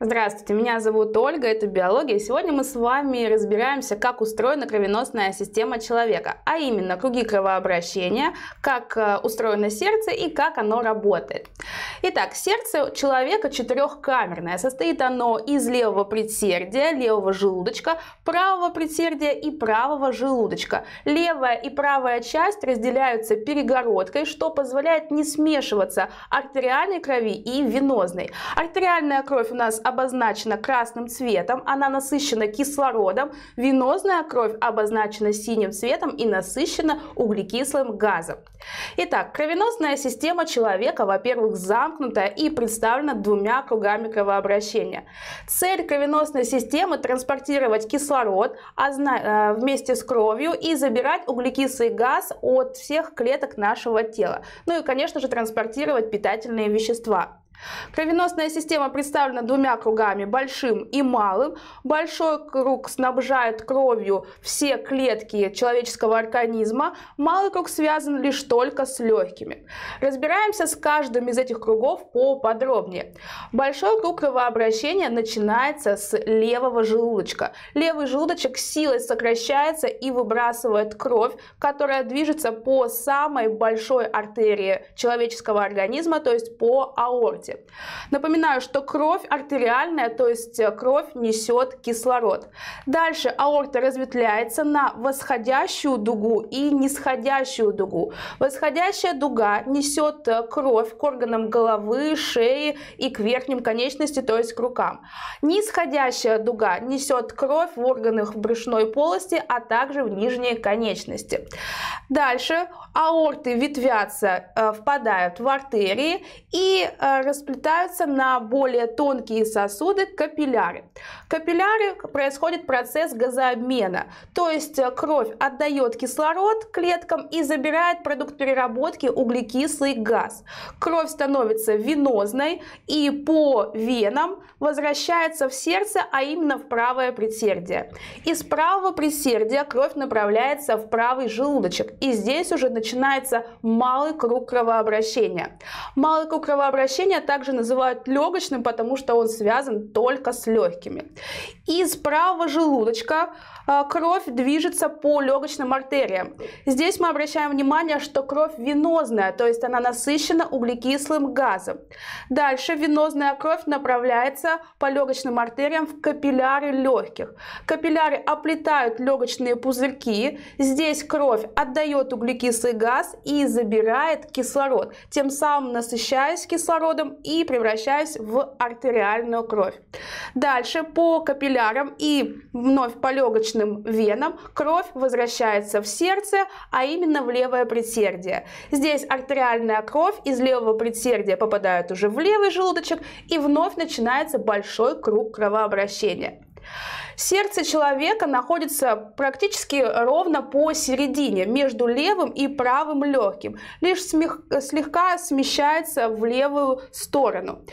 Здравствуйте, меня зовут Ольга, это Биология. Сегодня мы с вами разбираемся, как устроена кровеносная система человека, а именно круги кровообращения, как устроено сердце и как оно работает. Итак, сердце человека четырехкамерное. Состоит оно из левого предсердия, левого желудочка, правого предсердия и правого желудочка. Левая и правая часть разделяются перегородкой, что позволяет не смешиваться артериальной крови и венозной. Артериальная кровь у нас обозначена красным цветом, она насыщена кислородом, венозная кровь обозначена синим цветом и насыщена углекислым газом. Итак, кровеносная система человека, во-первых, замкнута и представлена двумя кругами кровообращения. Цель кровеносной системы – транспортировать кислород вместе с кровью и забирать углекислый газ от всех клеток нашего тела. Ну и, конечно же, транспортировать питательные вещества. Кровеносная система представлена двумя кругами, большим и малым. Большой круг снабжает кровью все клетки человеческого организма, малый круг связан лишь только с легкими. Разбираемся с каждым из этих кругов поподробнее. Большой круг кровообращения начинается с левого желудочка. Левый желудочек силой сокращается и выбрасывает кровь, которая движется по самой большой артерии человеческого организма, то есть по аорте. Напоминаю, что кровь артериальная, то есть кровь несет кислород. Дальше аорта разветвляется на восходящую дугу и нисходящую дугу. Восходящая дуга несет кровь к органам головы, шеи и к верхним конечностям, то есть к рукам. Нисходящая дуга несет кровь в органах брюшной полости, а также в нижние конечности. Дальше аорты ветвятся, впадают в артерии и расплетаются на более тонкие сосуды – капилляры. Капилляры происходит процесс газообмена, то есть кровь отдает кислород клеткам и забирает продукт переработки – углекислый газ. Кровь становится венозной и по венам возвращается в сердце, а именно в правое предсердие. Из правого предсердия кровь направляется в правый желудочек, и здесь уже начинается малый круг кровообращения. Малый круг кровообращения также называют легочным, потому что он связан только с легкими. Из правого желудочка кровь движется по легочным артериям. Здесь мы обращаем внимание, что кровь венозная, то есть она насыщена углекислым газом. Дальше венозная кровь направляется по легочным артериям в капилляры легких. Капилляры оплетают легочные пузырьки. Здесь кровь отдает углекислый газ и забирает кислород, тем самым насыщаясь кислородом и превращаясь в артериальную кровь. Дальше по капиллярам и вновь по легочным венам кровь возвращается в сердце, а именно в левое предсердие. Здесь артериальная кровь из левого предсердия попадает уже в левый желудочек, и вновь начинается большой круг кровообращения. Сердце человека находится практически ровно посередине, между левым и правым легким, лишь слегка смещается в левую сторону.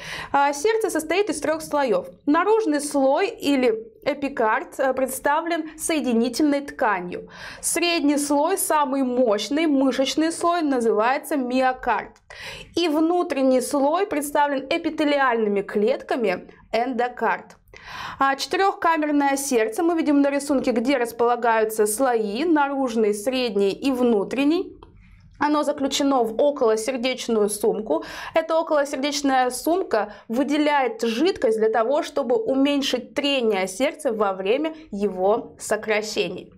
Сердце состоит из трех слоев. Наружный слой или эпикард представлен соединительной тканью. Средний слой, самый мощный, мышечный слой, называется миокард. И внутренний слой представлен эпителиальными клетками, эндокард. Четырехкамерное сердце мы видим на рисунке, где располагаются слои, наружный, средний и внутренний. Оно заключено в околосердечную сумку. Эта околосердечная сумка выделяет жидкость для того, чтобы уменьшить трение сердца во время его сокращений.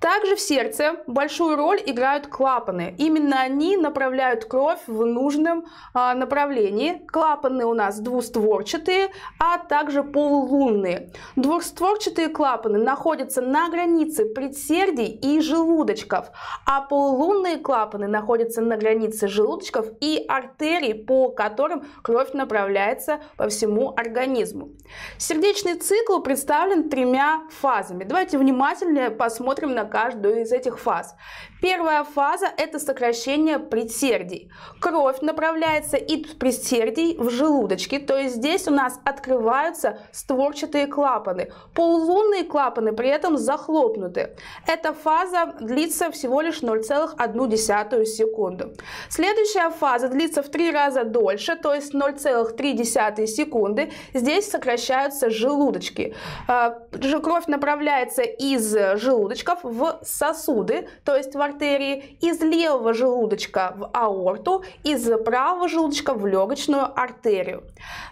Также в сердце большую роль играют клапаны. Именно они направляют кровь в нужном направлении. Клапаны у нас двустворчатые, а также полулунные. Двустворчатые клапаны находятся на границе предсердий и желудочков, а полулунные клапаны находятся на границе желудочков и артерий, по которым кровь направляется по всему организму. Сердечный цикл представлен тремя фазами. Давайте внимательнее посмотрим посмотрим на каждую из этих фаз. Первая фаза – это сокращение предсердий. Кровь направляется из предсердий в желудочки, то есть здесь у нас открываются створчатые клапаны. Полулунные клапаны при этом захлопнуты. Эта фаза длится всего лишь 0,1 секунду. Следующая фаза длится в 3 раза дольше, то есть 0,3 секунды. Здесь сокращаются желудочки. Кровь направляется из желудочков в сосуды, то есть в артерии, из левого желудочка в аорту, из правого желудочка в легочную артерию.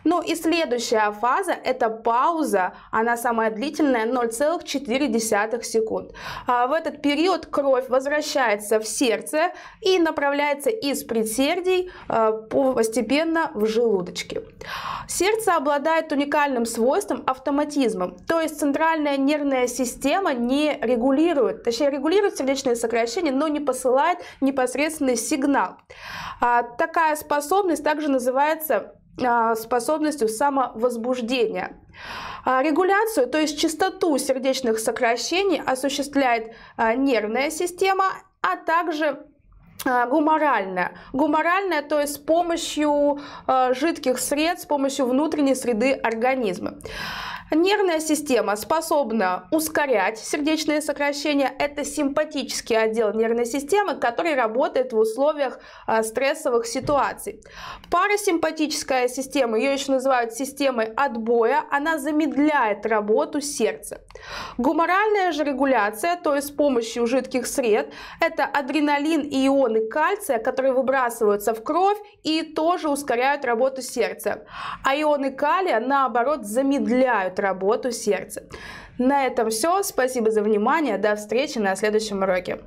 Ну и следующая фаза – это пауза, она самая длительная, 0,4 секунд. В этот период кровь возвращается в сердце и направляется из предсердий постепенно в желудочки. Сердце обладает уникальным свойством автоматизмом, то есть центральная нервная система не регулирует, точнее регулирует сердечные сокращения, но не посылает непосредственный сигнал. Такая способность также называется способностью самовозбуждения. Регуляцию, то есть частоту сердечных сокращений, осуществляет нервная система, а также гуморальная. Гуморальная, то есть с помощью жидких сред, с помощью внутренней среды организма. Нервная система способна ускорять сердечные сокращения. Это симпатический отдел нервной системы, который работает в условиях стрессовых ситуаций. Парасимпатическая система, ее еще называют системой отбоя, она замедляет работу сердца. Гуморальная же регуляция, то есть с помощью жидких сред, это адреналин и ионы кальция, которые выбрасываются в кровь и тоже ускоряют работу сердца. А ионы калия, наоборот, замедляют работу сердца. На этом все. Спасибо за внимание. До встречи на следующем уроке.